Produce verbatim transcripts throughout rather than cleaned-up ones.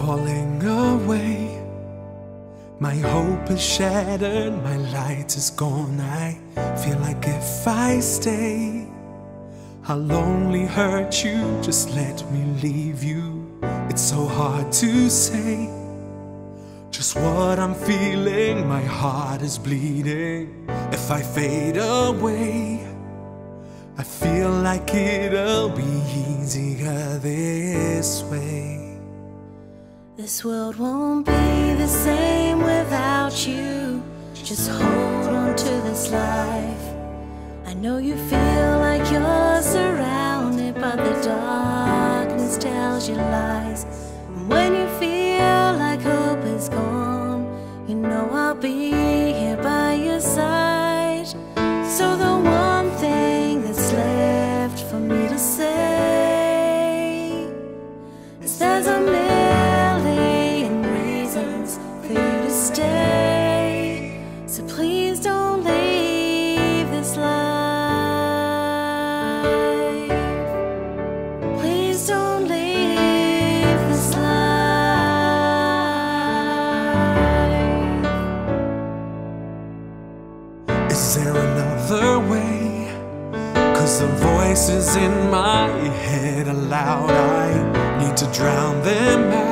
falling away. My hope is shattered, my light is gone. I feel like if I stay, I'll only hurt you. Just let me leave you. It's so hard to say just what I'm feeling. My heart is bleeding. If I fade away, I feel like it'll be easier this way. This world won't be the same without you. Just hold on to this life. I know you feel like you're surrounded, but the darkness tells you lies. And when you feel like hope is gone, you know I'll be here by your side. So the one thing that's left for me to say is there's a stay, so please don't leave this life. Please don't leave this life. Is there another way? 'Cause the voices in my head are loud. I need to drown them out.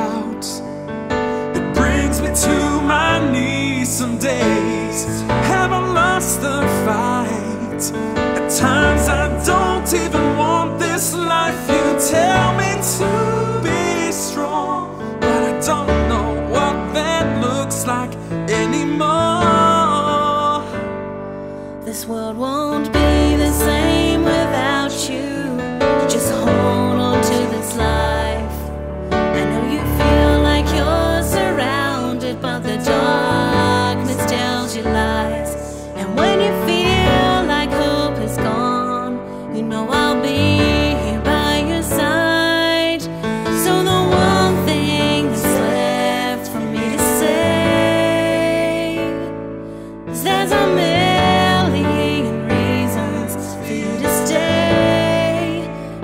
It brings me to my knees some days. Have I lost the fight? At times I don't even want this life. You tell me to be strong, but I don't know what that looks like anymore. This world won't be the same without you. Just hold on to this life. I know you feel like you're surrounded, but the darkness tells you lies. And when you feel like hope is gone, you know I'll be here by your side. So the one thing that's left for me to say is there's a million reasons for you to stay,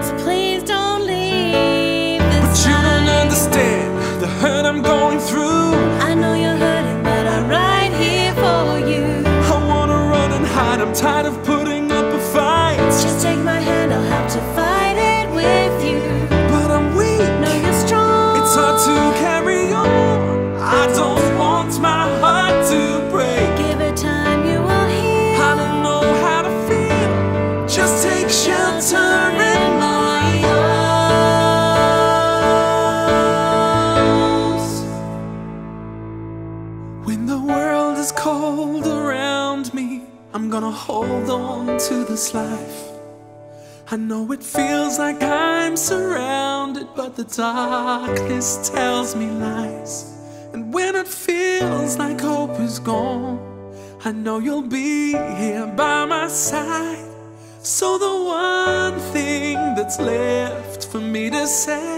so please don't leave this. But you don't understand the hurt I'm going through. I know you're hurting, but I'm right here for you. I wanna run and hide, I'm tired of putting up a fight. Just take my hand, I'll have to fight it with you. But I'm weak, no you're strong. It's hard to carry on, I don't want my heart to break. Give it time, you will heal. I don't know how to feel, just take shelter in my arms. When the world is cold around me, I'm gonna hold on to this life. I know it feels like I'm surrounded, but the darkness tells me lies. And when it feels like hope is gone, I know you'll be here by my side. So the one thing that's left for me to say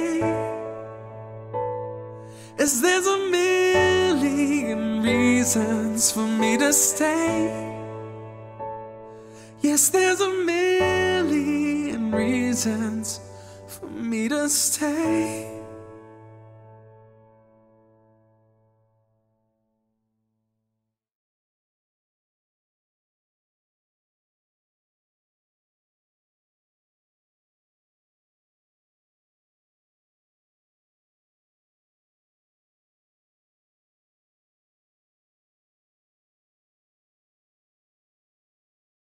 is there's a million reasons for me to stay. Yes, there's a million reasons for me to stay.